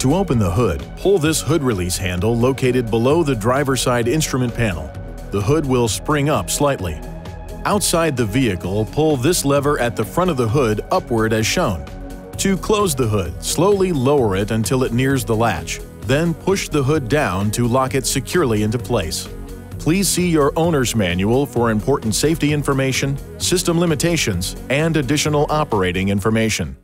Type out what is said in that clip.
To open the hood, pull this hood release handle located below the driver's side instrument panel. The hood will spring up slightly. Outside the vehicle, pull this lever at the front of the hood upward as shown. To close the hood, slowly lower it until it nears the latch, then push the hood down to lock it securely into place. Please see your owner's manual for important safety information, system limitations, and additional operating information.